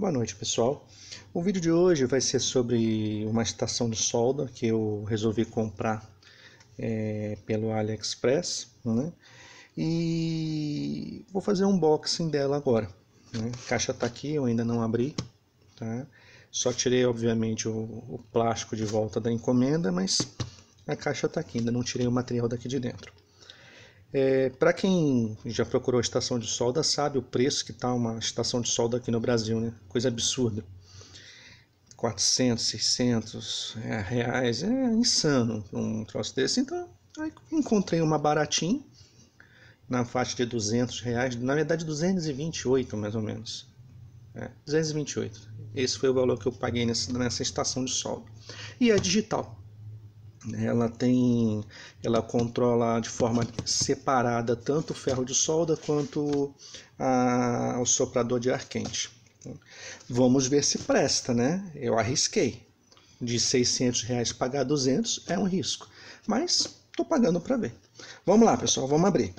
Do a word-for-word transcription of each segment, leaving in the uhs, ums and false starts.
Boa noite, pessoal. O vídeo de hoje vai ser sobre uma estação de solda que eu resolvi comprar é, pelo AliExpress, né? E vou fazer um unboxing dela agora, né? A caixa está aqui, eu ainda não abri, tá? Só tirei, obviamente, o, o plástico de volta da encomenda, mas a caixa está aqui, ainda não tirei o material daqui de dentro. É, para quem já procurou estação de solda sabe o preço que está uma estação de solda aqui no Brasil, né? Coisa absurda, quatrocentos, seiscentos é, reais, é insano um troço desse. Então aí encontrei uma baratinha na faixa de duzentos reais, na verdade duzentos e vinte e oito mais ou menos, é, duzentos e vinte e oito, esse foi o valor que eu paguei nessa, nessa estação de solda. E é digital. Ela tem, ela controla de forma separada tanto o ferro de solda quanto a, o soprador de ar quente. Vamos ver se presta, né? Eu arrisquei. De seiscentos reais pagar duzentos é um risco, mas tô pagando para ver. Vamos lá, pessoal, vamos abrir.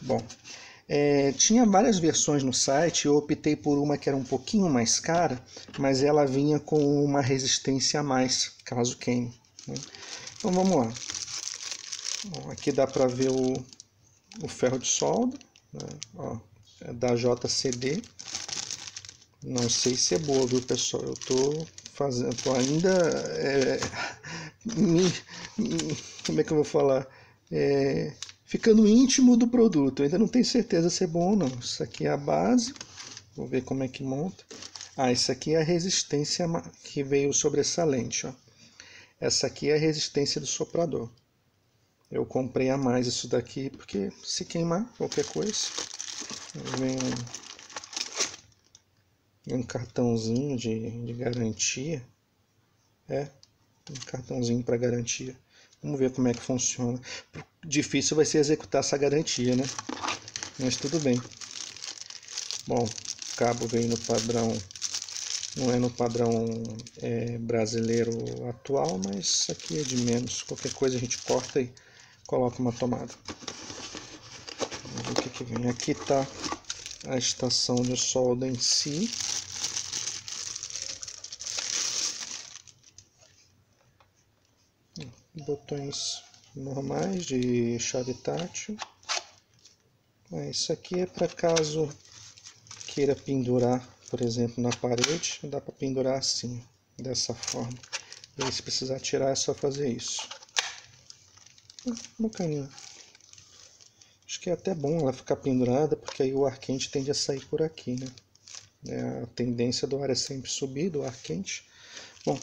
Bom, É, tinha várias versões no site, eu optei por uma que era um pouquinho mais cara, mas ela vinha com uma resistência a mais, caso queime, né? Então vamos lá. Bom, aqui dá para ver o, o ferro de solda, né? Ó, é da J C D. Não sei se é boa, viu, pessoal? Eu tô fazendo, tô ainda... É, me, me, como é que eu vou falar? É... Ficando íntimo do produto, eu ainda não tenho certeza se é bom ou não. Isso aqui é a base, vou ver como é que monta. Ah, isso aqui é a resistência que veio sobressalente, ó. Essa aqui é a resistência do soprador. Eu comprei a mais isso daqui, porque se queimar qualquer coisa, vem um cartãozinho de, de garantia, é, um cartãozinho para garantia. Vamos ver como é que funciona. Difícil vai ser executar essa garantia, né? Mas tudo bem. Bom, o cabo vem no padrão, não é no padrão é, brasileiro atual, mas aqui é de menos. Qualquer coisa a gente corta e coloca uma tomada. Vamos ver o que que vem. Aqui está a estação de solda em si. Botões normais de chave tátil. Isso aqui é para caso queira pendurar, por exemplo, na parede. Dá para pendurar assim, dessa forma. E aí, se precisar tirar, é só fazer isso. Ah, bacaninha. Acho que é até bom ela ficar pendurada, porque aí o ar quente tende a sair por aqui, né? É, a tendência do ar é sempre subir, do ar quente. Bom,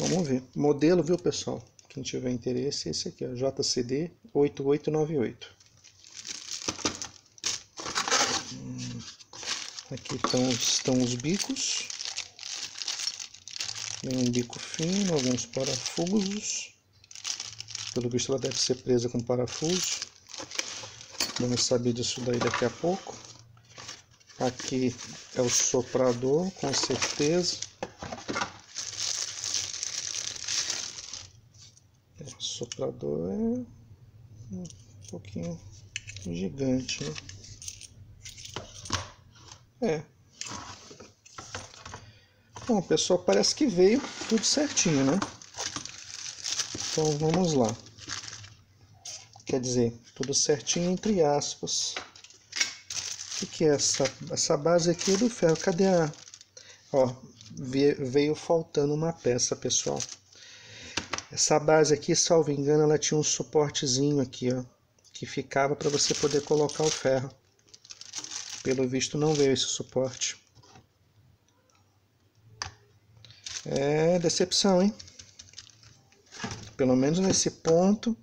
vamos ver. Modelo, viu, pessoal? Quem tiver interesse, esse aqui, ó, J C D oito oito nove oito. Hum, aqui estão, estão os bicos. Tem um bico fino, alguns parafusos. Pelo visto, ela deve ser presa com parafuso. Vamos saber disso daí daqui a pouco. Aqui é o soprador, com certeza. Soprador é um pouquinho gigante, né? É. Bom, pessoal, parece que veio tudo certinho, né? Então vamos lá. Quer dizer, tudo certinho entre aspas. O que que é essa, essa base aqui do ferro? Cadê a... Ó, veio faltando uma peça, pessoal. Essa base aqui, salvo engano, ela tinha um suportezinho aqui, ó, que ficava para você poder colocar o ferro. Pelo visto não veio esse suporte. É decepção, hein? Pelo menos nesse ponto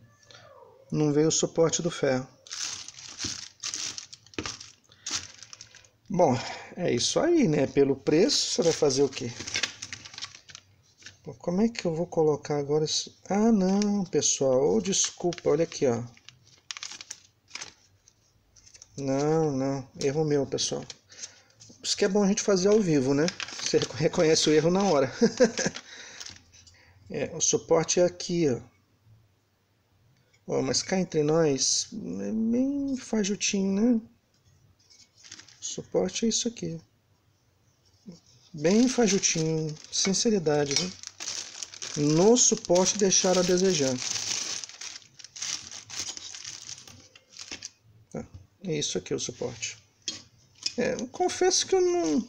não veio o suporte do ferro. Bom, é isso aí, né? Pelo preço você vai fazer o quê? Como é que eu vou colocar agora esse... Ah, não, pessoal. Oh, desculpa, olha aqui, ó. Não, não. Erro meu, pessoal. Isso que é bom a gente fazer ao vivo, né? Você reconhece o erro na hora. É, o suporte é aqui, ó. Ó, mas cá entre nós, é bem... um fajutinho, né? O suporte é isso aqui. Bem fajutinho, sinceridade, né? No suporte deixaram a desejar. Ah, é isso aqui o suporte. É, eu confesso que eu não...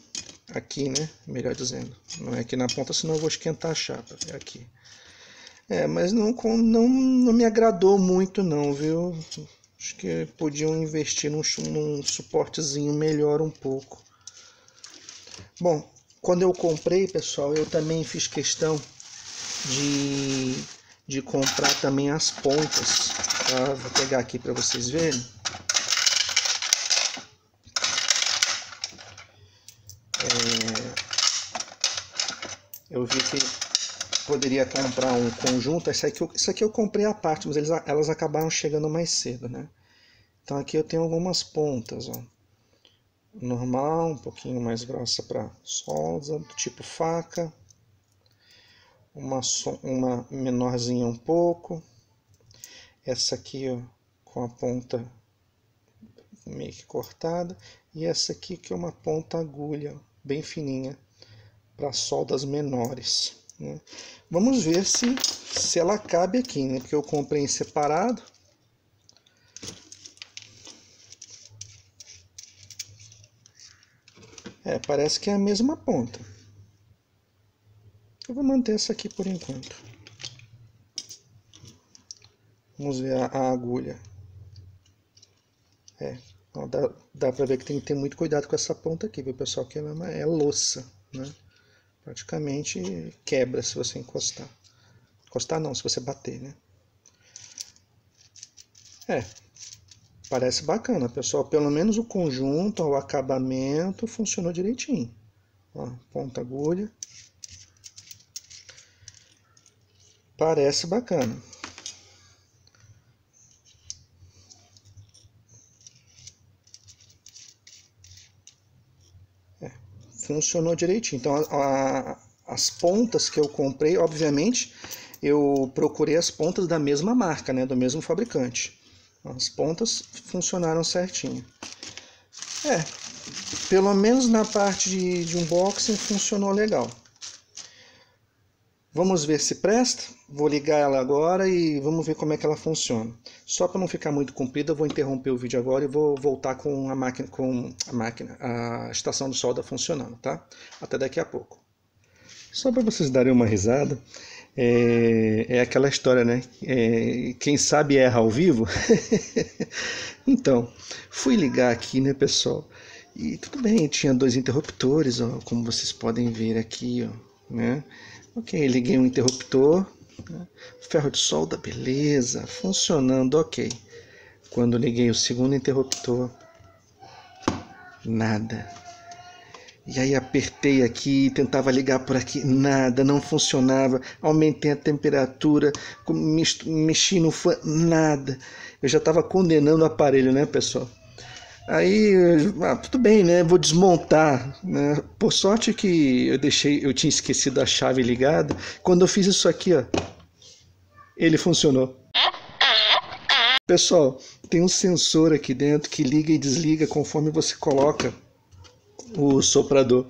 Aqui, né? Melhor dizendo. Não é aqui na ponta, senão eu vou esquentar a chapa. É aqui. É, mas não, não, não me agradou muito não, viu? Acho que podiam investir num, num suportezinho melhor um pouco. Bom, quando eu comprei, pessoal, eu também fiz questão de, de comprar também as pontas. Tá? Vou pegar aqui para vocês verem. É, eu vi que... poderia comprar um conjunto, isso aqui, eu, isso aqui eu comprei à parte, mas eles, elas acabaram chegando mais cedo, né? Então aqui eu tenho algumas pontas, ó. Normal, um pouquinho mais grossa para solda, tipo faca. Uma, uma menorzinha um pouco. Essa aqui, ó, com a ponta meio que cortada. E essa aqui que é uma ponta agulha, bem fininha, para soldas menores. Vamos ver se, se ela cabe aqui, né? Porque eu comprei em separado. É, parece que é a mesma ponta. Eu vou manter essa aqui por enquanto. Vamos ver a, a agulha. É, ó, dá, dá pra ver que tem que ter muito cuidado com essa ponta aqui, viu, pessoal? Que ela é, uma, é louça, né? Praticamente quebra se você encostar. Encostar não, se você bater, né? É, parece bacana, pessoal. Pelo menos o conjunto, o acabamento funcionou direitinho. Ó, ponta agulha. Parece bacana. Funcionou direitinho. Então a, a, as pontas que eu comprei, obviamente eu procurei as pontas da mesma marca, né, do mesmo fabricante. As pontas funcionaram certinho. É, pelo menos na parte de, de unboxing funcionou legal. Vamos ver se presta. Vou ligar ela agora e vamos ver como é que ela funciona. Só para não ficar muito comprida, eu vou interromper o vídeo agora e vou voltar com a máquina, com a máquina, a estação de solda funcionando, tá? Até daqui a pouco. Só para vocês darem uma risada, é, é aquela história, né? É, quem sabe erra ao vivo. Então, fui ligar aqui, né, pessoal? E tudo bem, tinha dois interruptores, ó, como vocês podem ver aqui, ó, né? Ok, liguei um interruptor. Ferro de solda, beleza, funcionando, ok. Quando liguei o segundo interruptor, nada. E aí apertei aqui, tentava ligar por aqui, nada, não funcionava. Aumentei a temperatura, mexi no fã, nada. Eu já estava condenando o aparelho, né, pessoal? Aí, ah, tudo bem, né? Vou desmontar, né? Por sorte que eu deixei, eu tinha esquecido a chave ligada. Quando eu fiz isso aqui, ó, ele funcionou. Pessoal, tem um sensor aqui dentro que liga e desliga conforme você coloca o soprador.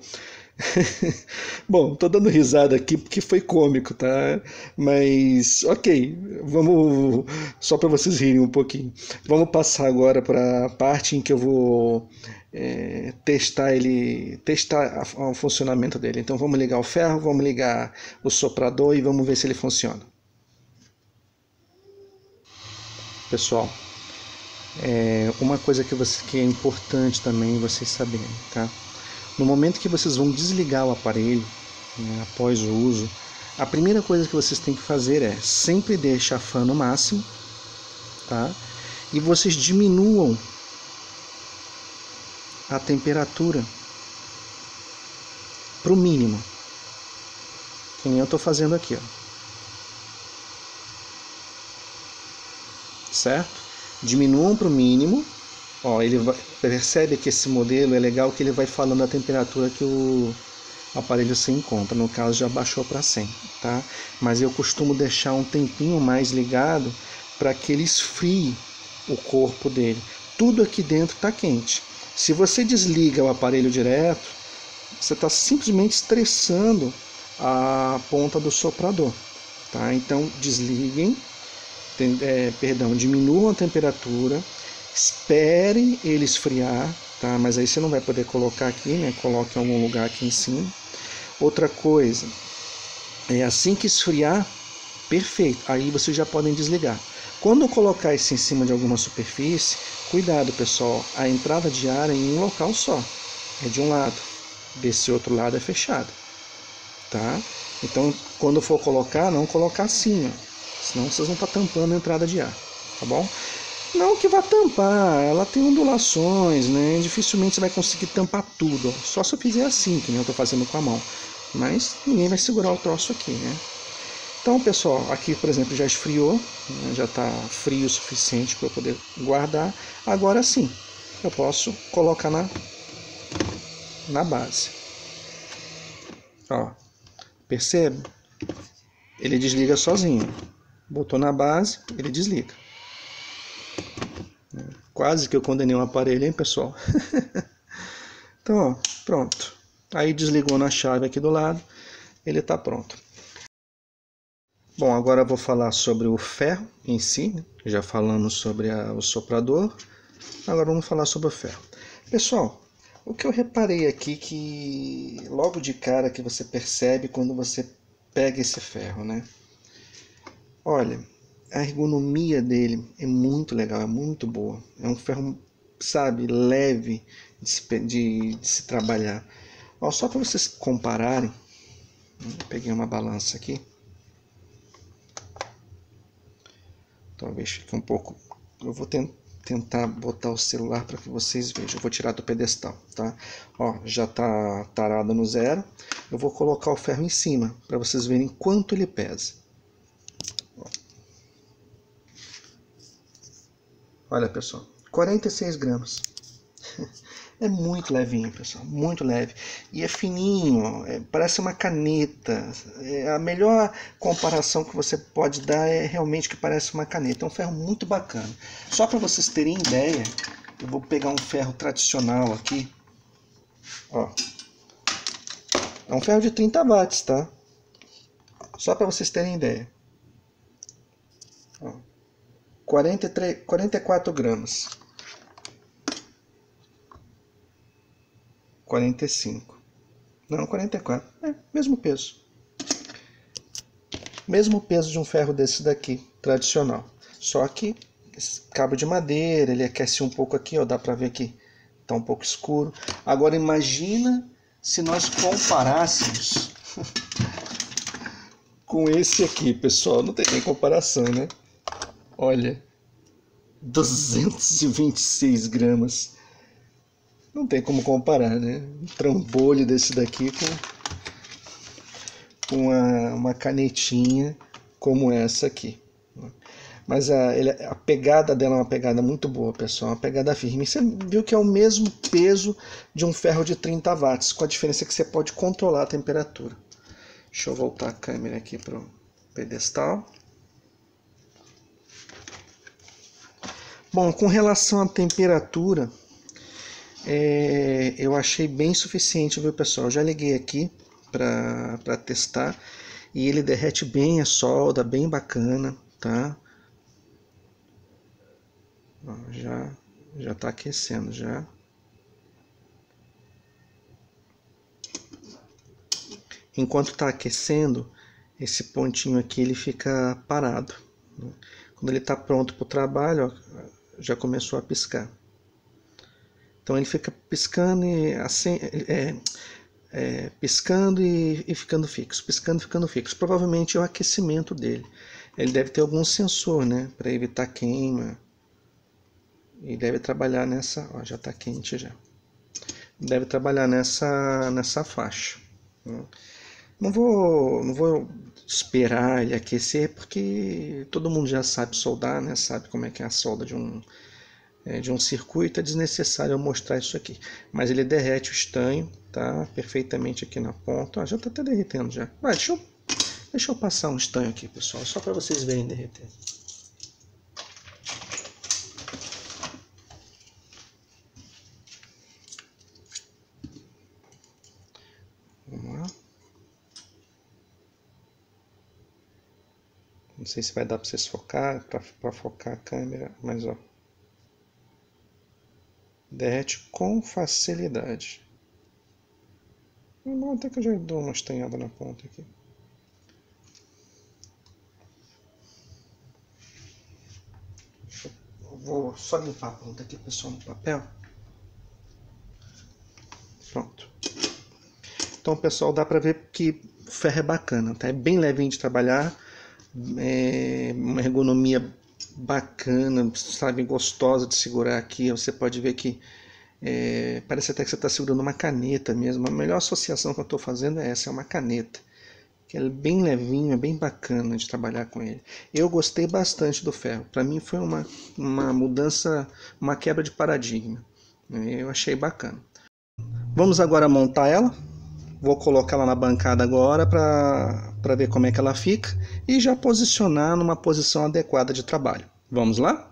Bom, tô dando risada aqui porque foi cômico, tá? Mas, ok, vamos só para vocês rirem um pouquinho. Vamos passar agora para a parte em que eu vou é, testar ele, testar a, a, o funcionamento dele. Então, vamos ligar o ferro, vamos ligar o soprador e vamos ver se ele funciona. Pessoal, é, uma coisa que, você, que é importante também vocês saberem, tá? No momento que vocês vão desligar o aparelho, né, após o uso, a primeira coisa que vocês têm que fazer é sempre deixar a fan no máximo, tá? E vocês diminuam a temperatura para o mínimo, que nem eu estou fazendo aqui, ó. Certo? Diminuam para o mínimo. Ó, ele vai, percebe que esse modelo é legal que ele vai falando a temperatura que o aparelho se encontra. No caso já baixou para cem, tá? Mas eu costumo deixar um tempinho mais ligado para que ele esfrie o corpo dele. tudo aqui dentro está quente. Se você desliga o aparelho direto, você está simplesmente estressando a ponta do soprador, tá? Então desliguem, tem, é, perdão, diminuam a temperatura, esperem ele esfriar, tá? Mas aí você não vai poder colocar aqui, né? Coloque em algum lugar aqui em cima. Outra coisa, é assim que esfriar, perfeito, aí vocês já podem desligar. Quando eu colocar isso em cima de alguma superfície, cuidado pessoal, a entrada de ar é em um local só, é de um lado, desse outro lado é fechado, tá? Então quando for colocar, não colocar assim, ó, senão vocês vão estar tampando a entrada de ar, tá bom? Não que vá tampar, ela tem ondulações, né? Dificilmente você vai conseguir tampar tudo, ó. Só se eu fizer assim, que nem eu estou fazendo com a mão, mas ninguém vai segurar o troço aqui, né? Então pessoal, aqui por exemplo já esfriou, né? Já está frio o suficiente para eu poder guardar. Agora sim, eu posso colocar na, na base. Ó, percebe? Ele desliga sozinho. Botou na base, ele desliga. Quase que eu condenei um aparelho, hein pessoal? Então ó, pronto. Aí desligou na chave aqui do lado, ele está pronto. Bom, agora eu vou falar sobre o ferro em si, né? Já falamos sobre a, o soprador, agora vamos falar sobre o ferro. Pessoal, o que eu reparei aqui que logo de cara que você percebe quando você pega esse ferro, né? Olha, a ergonomia dele é muito legal, é muito boa. É um ferro, sabe, leve de se, de, de se trabalhar. Ó, só para vocês compararem, peguei uma balança aqui. Talvez fique um pouco... Eu vou ten tentar botar o celular para que vocês vejam. Eu vou tirar do pedestal, tá? Ó, já tá tarada no zero. Eu vou colocar o ferro em cima, para vocês verem quanto ele pesa. Ó. Olha, pessoal. quarenta e seis gramas. É muito levinho, pessoal. Muito leve. E é fininho, ó, é, parece uma caneta. É, a melhor comparação que você pode dar é realmente que parece uma caneta. É um ferro muito bacana. Só para vocês terem ideia, eu vou pegar um ferro tradicional aqui. Ó. É um ferro de trinta watts, tá? Só para vocês terem ideia. Ó. quarenta e três, quarenta e quatro gramas. quarenta e cinco. Não, quarenta e quatro. É, mesmo peso. Mesmo peso de um ferro desse daqui, tradicional. Só que esse cabo de madeira, ele aquece um pouco aqui, ó, dá pra ver que tá um pouco escuro. Agora imagina se nós comparássemos com esse aqui, pessoal. Não tem nem comparação, né? Olha, duzentos e vinte e seis gramas. Não tem como comparar, né? Um trambolho desse daqui com uma, uma canetinha como essa aqui. Mas a, ele, a pegada dela é uma pegada muito boa, pessoal. Uma pegada firme. Você viu que é o mesmo peso de um ferro de trinta watts, com a diferença que você pode controlar a temperatura. Deixa eu voltar a câmera aqui para o pedestal. Bom, com relação à temperatura... É, eu achei bem suficiente, viu pessoal? Eu já liguei aqui para testar e ele derrete bem a solda, bem bacana, tá? Ó, já já tá aquecendo já. Enquanto tá aquecendo, esse pontinho aqui ele fica parado. Quando ele tá pronto para o trabalho, ó, já começou a piscar. Então ele fica piscando e assim, é, é, piscando e, e ficando fixo, piscando e ficando fixo. Provavelmente é o aquecimento dele. Ele deve ter algum sensor, né, para evitar queima. E deve trabalhar nessa, ó, já está quente já. Deve trabalhar nessa nessa faixa. Não vou, não vou esperar ele aquecer porque todo mundo já sabe soldar, né? Sabe como é que é a solda de um de um circuito, é desnecessário eu mostrar isso aqui, mas ele derrete o estanho, tá, perfeitamente aqui na ponta. Ó, já tá até derretendo já. Vai, deixa eu, deixa eu passar um estanho aqui, pessoal, só para vocês verem derreter. sei se vai dar para vocês focar, para focar a câmera, mas ó, derrete com facilidade. Bom, até que eu já dou uma estanhada na ponta aqui. Eu vou só limpar a ponta aqui, pessoal, no papel. Pronto. Então, pessoal, dá pra ver que o ferro é bacana, tá? É bem levinho de trabalhar, é uma ergonomia bacana, sabe, gostosa de segurar aqui. Você pode ver que é, parece até que você está segurando uma caneta mesmo. A melhor associação que eu estou fazendo é essa, é uma caneta. Que é bem levinho, é bem bacana de trabalhar com ele. Eu gostei bastante do ferro. Para mim foi uma, uma mudança, uma quebra de paradigma. Eu achei bacana. Vamos agora montar ela. Vou colocar ela na bancada agora para ver como é que ela fica. E já posicionar numa posição adequada de trabalho. Vamos lá?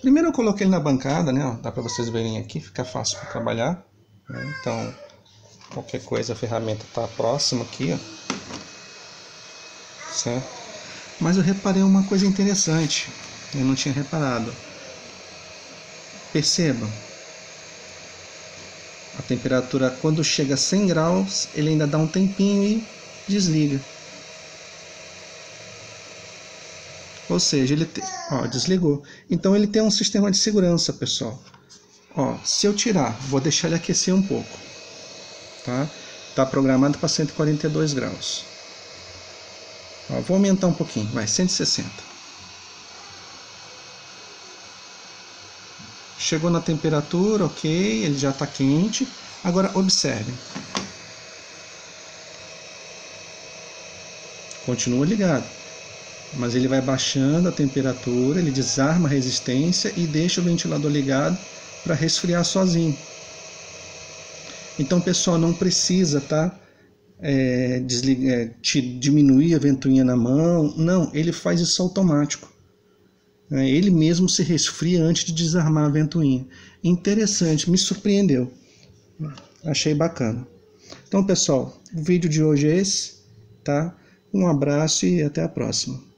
Primeiro eu coloquei ele na bancada, né? Ó, dá para vocês verem aqui, fica fácil para trabalhar, né? Então, qualquer coisa, a ferramenta está próxima aqui, ó. Certo? Mas eu reparei uma coisa interessante, eu não tinha reparado. Percebam, a temperatura quando chega a cem graus, ele ainda dá um tempinho e desliga. Ou seja, ele te... ó, desligou. Então ele tem um sistema de segurança, pessoal. Ó, se eu tirar, vou deixar ele aquecer um pouco. Tá? Tá programado para cento e quarenta e dois graus. Ó, vou aumentar um pouquinho, vai, cento e sessenta. Chegou na temperatura, ok, ele já está quente. Agora observe. Continua ligado. Mas ele vai baixando a temperatura, ele desarma a resistência e deixa o ventilador ligado para resfriar sozinho. Então, pessoal, não precisa, tá? É, desliga, te diminuir a ventoinha na mão. Não, ele faz isso automático. É, ele mesmo se resfria antes de desarmar a ventoinha. Interessante, me surpreendeu. Achei bacana. Então, pessoal, o vídeo de hoje é esse, tá? Um abraço e até a próxima.